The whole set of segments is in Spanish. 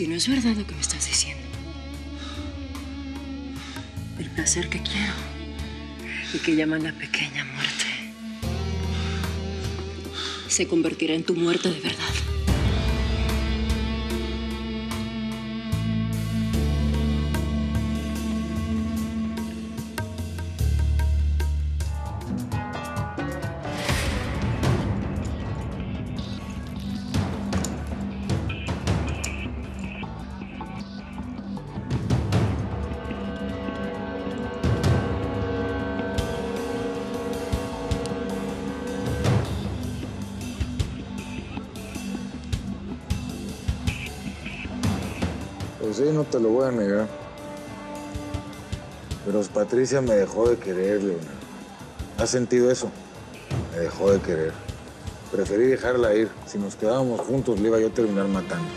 si no es verdad lo que me estás diciendo. El placer que quiero y que llaman la pequeña muerte se convertirá en tu muerte de verdad. Sí, no te lo voy a negar. Pero Patricia me dejó de querer, Leonardo. ¿Has sentido eso? Me dejó de querer. Preferí dejarla ir. Si nos quedábamos juntos, le iba yo a terminar matando.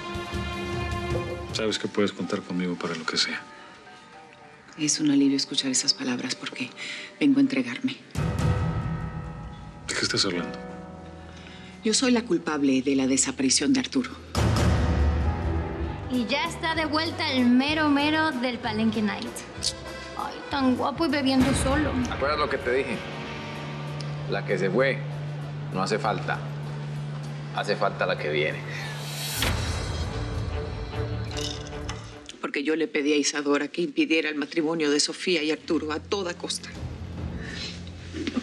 Sabes que puedes contar conmigo para lo que sea. Es un alivio escuchar esas palabras porque vengo a entregarme. ¿De qué estás hablando? Yo soy la culpable de la desaparición de Arturo. Y ya está de vuelta el mero mero del Palenque Night. Ay, tan guapo y bebiendo solo. ¿Acuerdas lo que te dije? La que se fue no hace falta. Hace falta la que viene. Porque yo le pedí a Isadora que impidiera el matrimonio de Sofía y Arturo a toda costa.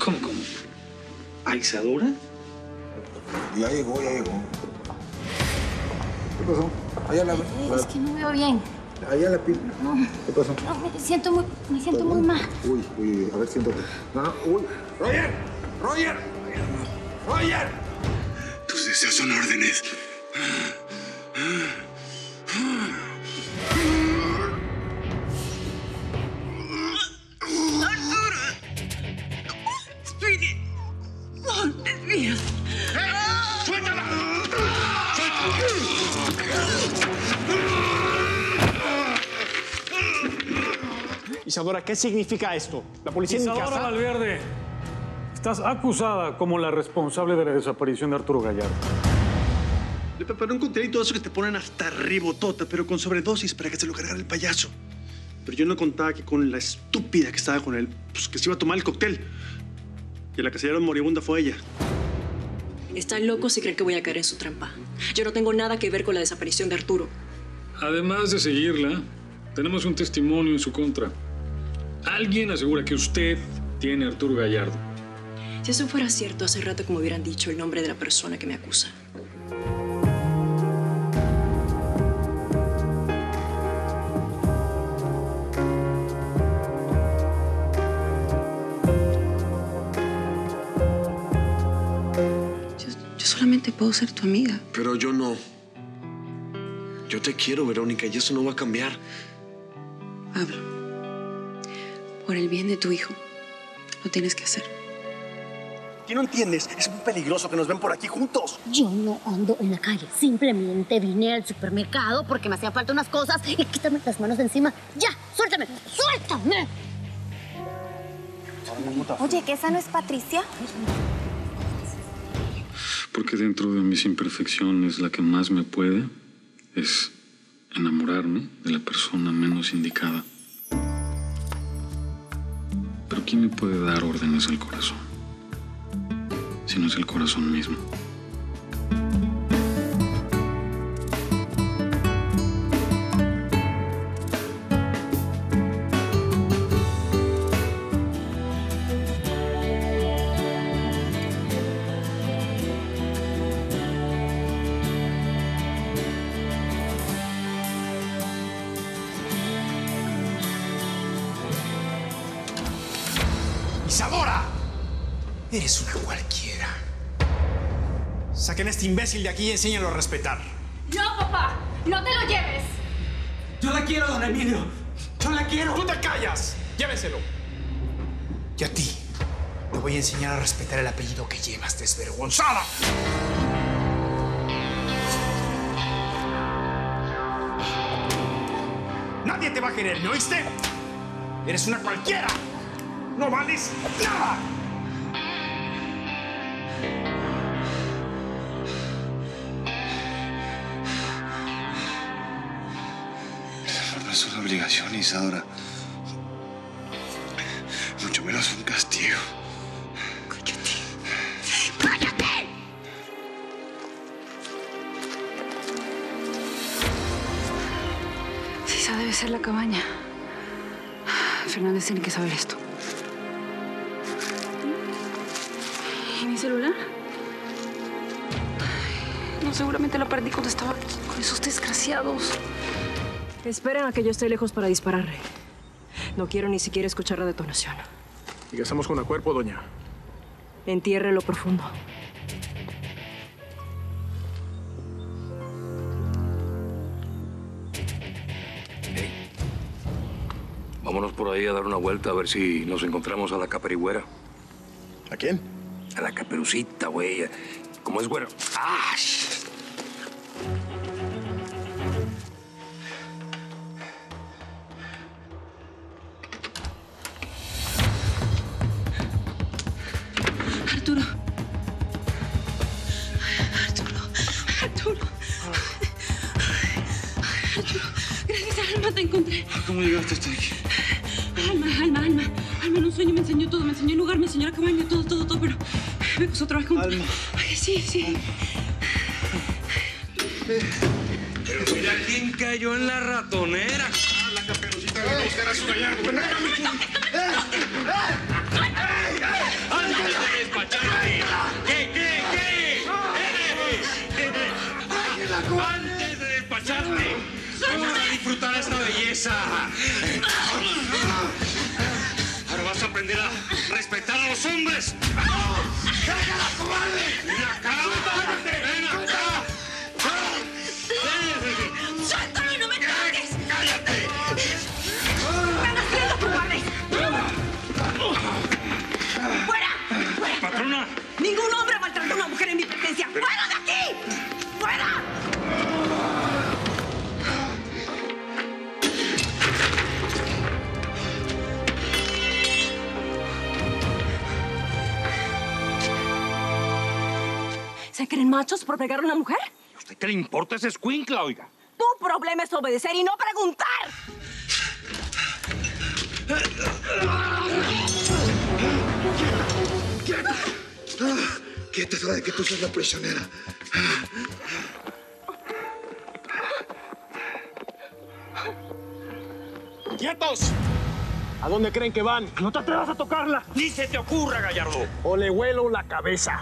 ¿Cómo? ¿A Isadora? Ya llegó. ¿Qué pasó? Allá la... Es que no veo bien. Allá la pila. No. ¿Qué pasó? No, me siento muy mal. Uy, a ver, siéntate. No. Uy. ¡Roger! Tus deseos son órdenes. Isadora, ¿qué significa esto? ¿La policía en mi casa? Isadora Valverde, estás acusada como la responsable de la desaparición de Arturo Gallardo. Le preparé un cóctel y todo eso que te ponen hasta ribotota, pero con sobredosis para que se lo cargara el payaso. Pero yo no contaba que con la estúpida que estaba con él, pues que se iba a tomar el cóctel. Y la que se dieron moribunda fue ella. Están locos si creen que voy a caer en su trampa. Yo no tengo nada que ver con la desaparición de Arturo. Además de seguirla, tenemos un testimonio en su contra. Alguien asegura que usted tiene a Arturo Gallardo. Si eso fuera cierto, hace rato que me hubieran dicho el nombre de la persona que me acusa. Yo solamente puedo ser tu amiga. Pero yo no. Yo te quiero, Verónica, y eso no va a cambiar. Pablo. Por el bien de tu hijo, lo tienes que hacer. ¿Qué no entiendes? Es muy peligroso que nos ven por aquí juntos. Yo no ando en la calle. Simplemente vine al supermercado porque me hacían falta unas cosas y quítame las manos de encima. ¡Ya! ¡Suéltame! ¡Suéltame! Oye, ¿que esa no es Patricia? Porque dentro de mis imperfecciones la que más me puede es enamorarme de la persona menos indicada. ¿Pero quién le puede dar órdenes al corazón? Si no es el corazón mismo. ¡Isadora! Eres una cualquiera. Saquen a este imbécil de aquí y enséñalo a respetar. ¡No, papá! ¡No te lo lleves! Yo la quiero, don Emilio. Yo la quiero. ¡Tú te callas! ¡Lléveselo! Y a ti te voy a enseñar a respetar el apellido que llevas, desvergonzada. Nadie te va a querer, ¿me oíste? Eres una cualquiera. ¡No vales nada! no es una obligación, Isadora. Mucho menos un castigo. Debe ser la cabaña. Fernández tiene que saber esto. ¿Y mi celular? No, seguramente lo perdí cuando estaba aquí con esos desgraciados. Esperen a que yo esté lejos para disparar, Rey. No quiero ni siquiera escuchar la detonación. ¿Y qué hacemos con el cuerpo, doña? Entierre en lo profundo. Vámonos por ahí a dar una vuelta a ver si nos encontramos a la caperigüera. ¿A quién? A la caperucita, güey. ¿Cómo es güera? ¡Ah! Arturo. Arturo. Gracias a Alma te encontré. ¿Cómo llegaste hasta aquí? Alma, en un sueño me enseñó todo. Me enseñó el lugar, me enseñó la cabaña, todo. Pero me costó trabajo. Alma. Ay, sí. Pero mira quién cayó en la ratonera. Ah, la caperucita de Arturo Gallardo. ¡Antes de despacharte! ¿Qué? ¡Antes de despacharte! ¡Vamos a disfrutar esta belleza! A respetar a los hombres. ¡Cállala, cobarde! ¡La cámara! ¡Ven acá! ¡Suéltame, no me toques! ¡Cállate! ¡Están haciendo cobardes! ¡Fuera! ¡Patrona! Ningún hombre maltrató a una mujer en mi presencia. ¡Fuera de aquí! ¡Fuera! ¿Se creen machos por pegar a una mujer? ¿A usted qué le importa ese escuincla, oiga? Tu problema es obedecer y no preguntar. ¡Quieta! ¡Quieta! Es hora de que tú seas la prisionera. ¡Quietos! ¿A dónde creen que van? ¡No te atrevas a tocarla! ¡Ni se te ocurra, Gallardo! O le huelo la cabeza.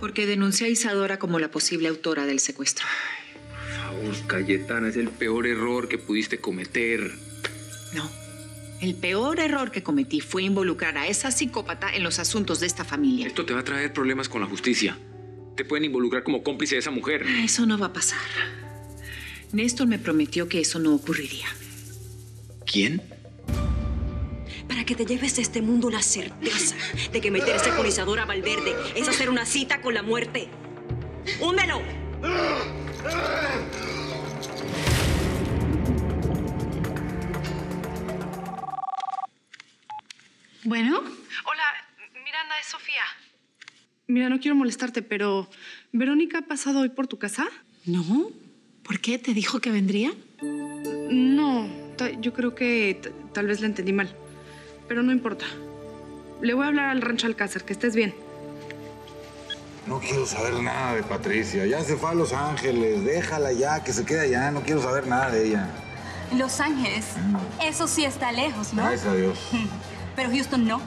Porque denuncia a Isadora como la posible autora del secuestro. Ay, por favor, Cayetana, es el peor error que pudiste cometer. No, el peor error que cometí fue involucrar a esa psicópata en los asuntos de esta familia. Esto te va a traer problemas con la justicia. Te pueden involucrar como cómplice de esa mujer. Eso no va a pasar. Néstor me prometió que eso no ocurriría. ¿Quién? Para que te lleves de este mundo la certeza de que meterse con Isadora Valverde es hacer una cita con la muerte. ¡Húndelo! Bueno. Hola, Miranda, es Sofía. Mira, no quiero molestarte, pero ¿Verónica ha pasado hoy por tu casa? No. ¿Por qué? ¿Te dijo que vendría? No, yo creo que tal vez la entendí mal. Pero no importa. Le voy a hablar al rancho Alcácer, que estés bien. No quiero saber nada de Patricia. Ya se fue a Los Ángeles. Déjala ya, que se quede allá. No quiero saber nada de ella. Los Ángeles, eso sí está lejos, ¿no? Gracias a Dios. Pero Houston no.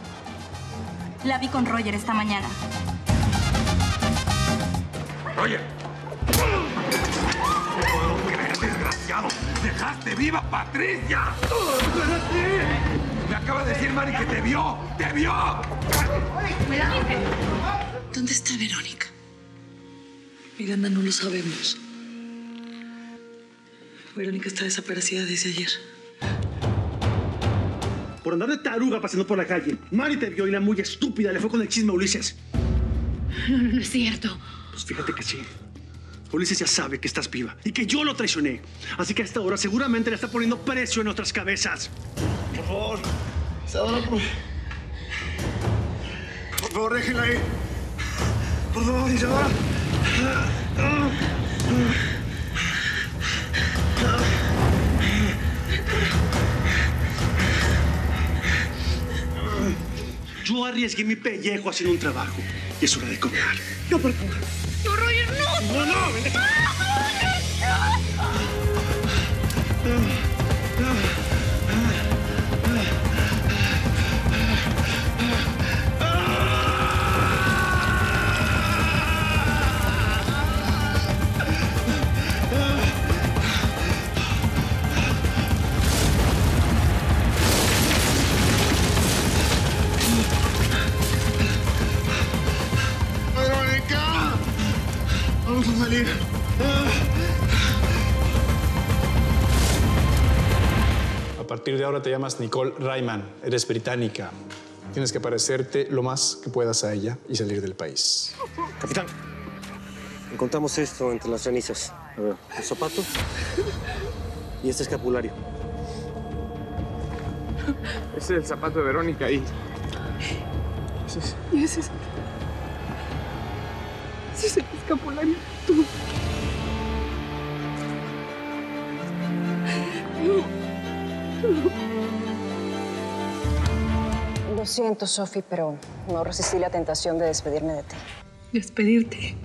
La vi con Roger esta mañana. ¡Roger! ¡Desgraciado! ¡Dejaste viva a Patricia! Me acaba de decir, Mari, que te vio. ¡Te vio! ¿Dónde está Verónica? Miranda, no lo sabemos. Verónica está desaparecida desde ayer. Por andar de taruga pasando por la calle, Mari te vio y la muy estúpida le fue con el chisme a Ulises. No es cierto. Pues fíjate que sí. Ulises ya sabe que estás viva y que yo lo traicioné. Así que a esta hora seguramente le está poniendo precio en nuestras cabezas. Por favor, Isadora, por favor, déjenla ahí. Por favor, Isadora. Yo arriesgué mi pellejo haciendo un trabajo y es hora de cobrar. No, por favor. No, Roger, no. No, no, ven acá. No, no. A partir de ahora te llamas Nicole Rayman. Eres británica. Tienes que parecerte lo más que puedas a ella y salir del país. Capitán, encontramos esto entre las cenizas. A ver, el zapato y este escapulario. Ese es el zapato de Verónica y... ese es... ¿Y ese es? Ese es el escapulario. Tú. Lo siento, Sophie, pero no resistí la tentación de despedirme de ti. ¿Despedirte?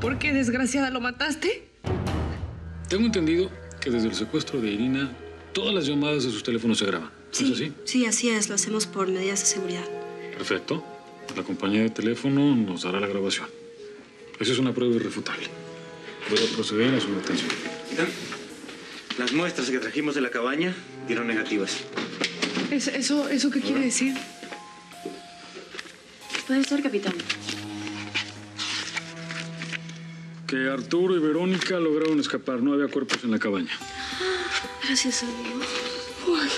¿Por qué, desgraciada, lo mataste? Tengo entendido que desde el secuestro de Irina, todas las llamadas de sus teléfonos se graban. Sí. ¿Es así? Sí, así es. Lo hacemos por medidas de seguridad. Perfecto. La compañía de teléfono nos dará la grabación. Eso es una prueba irrefutable. Voy a proceder a su detención. Las muestras que trajimos de la cabaña dieron negativas. ¿Eso qué quiere decir? Puede ser, capitán. Que Arturo y Verónica lograron escapar. No había cuerpos en la cabaña. Gracias a Dios. Uy.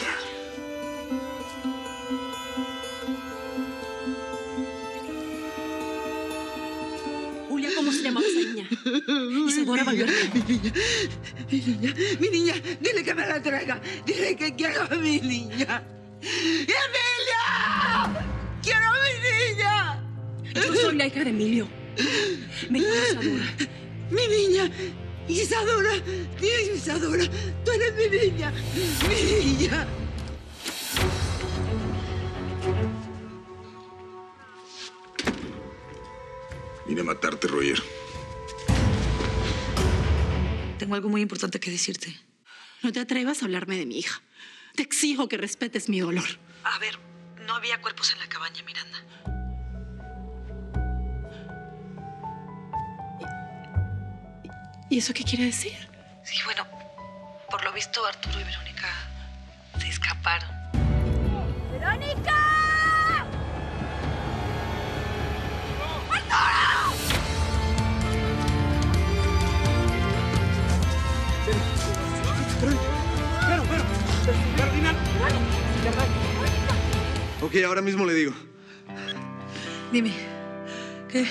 Isadora, Valverde. Mi niña, dile que me la traiga. Dile que quiero a mi niña. ¡Emilia! ¡Quiero a mi niña! Yo soy la hija de Emilio. Me llamo Isadora. Mi niña, Isadora, dile Isadora, tú eres mi niña, mi niña. Vine a matarte, Roger. Tengo algo muy importante que decirte. No te atrevas a hablarme de mi hija. Te exijo que respetes mi dolor. A ver, no había cuerpos en la cabaña, Miranda. ¿Y eso qué quiere decir? Sí, bueno, por lo visto Arturo y Verónica se escaparon. ¡Verónica! Ok, ahora mismo le digo. Dime, ¿qué?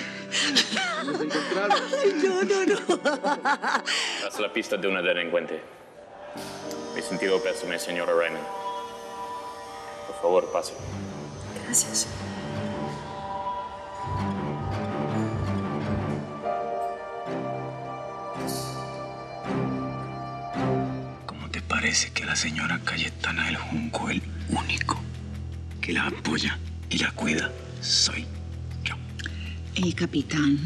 Nos encontraron. No. Tras la pista de una delincuente. Mi sentido pésame, señora Raymond. Por favor, pase. Gracias. ¿Cómo te parece que la señora Cayetana del Junco, el único que la apoya y la cuida, soy yo? Hey, capitán.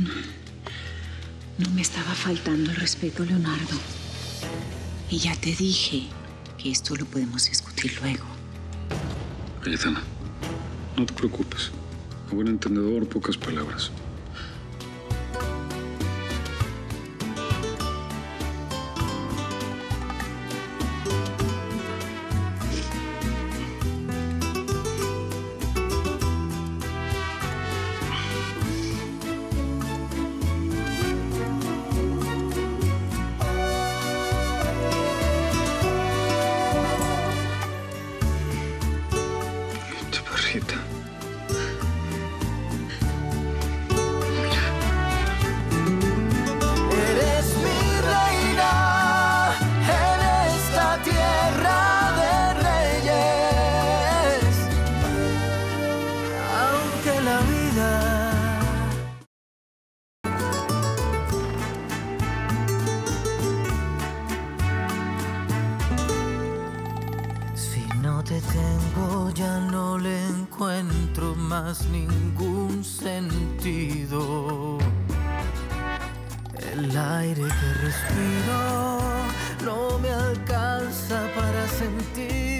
No me estaba faltando el respeto, Leonardo. Y ya te dije que esto lo podemos discutir luego. Cayetana, no te preocupes. A buen entendedor, pocas palabras. encuentro más ningún sentido. El aire que respiro no me alcanza para sentir